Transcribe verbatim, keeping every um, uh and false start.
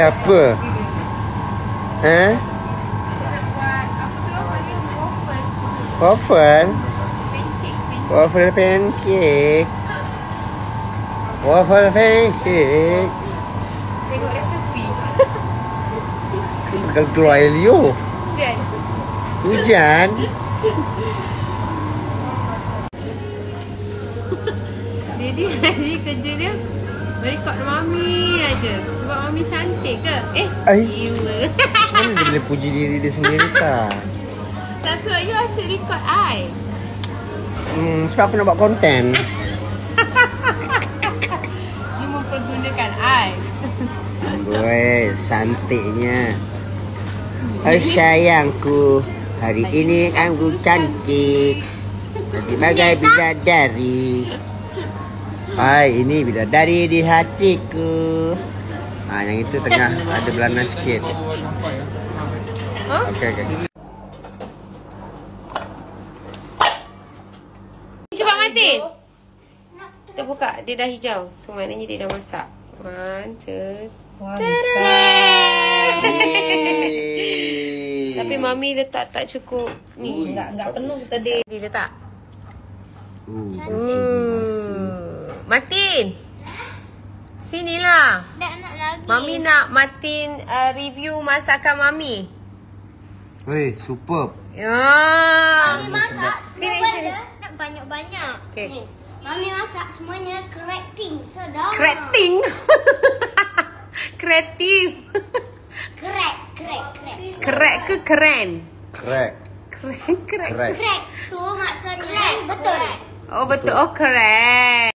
apa? Ha? Waffle? Waffle pancake. Waffle pancake. Tengok resepi. Bakal keluar air liur. Hujan. Hujan? Jadi hari kerja dia berikut mami aja. Sebab mami cantik ke? Eh, gila. Macam mana dia boleh puji diri dia sendiri tak? Tak sebab you asyik record I. Hmm, sebab aku nak buat konten. You mempergunakan I. Weh, cantiknya. Hai sayangku, hari ini aku cantik. Nanti bagai bidadari. Hai, ini bidadari di hatiku. Ah, yang itu tengah ada belana sikit. Okey, okey. Cepat mati. Kita buka, dia dah hijau. So maknanya dia dah masak. Mantap. Tapi mami letak tak cukup ni. Enggak enggak penuh tadi. Dia letak. Uh. uh. Martin, sinilah. Tak nak lagi. Mami nak Martin uh, review masakan mami. Weh, superb. Ya. Mami masak sini, sini. Nak banyak-banyak. Okay. Ni. Mami masak semuanya kreating. Sedap. Kreating? Kreatif. Krek, krek, krek. Krek ke keren? Krek. Krek, krek. Krek. Tu maksudnya betul. Oh, betul. Oh, krek.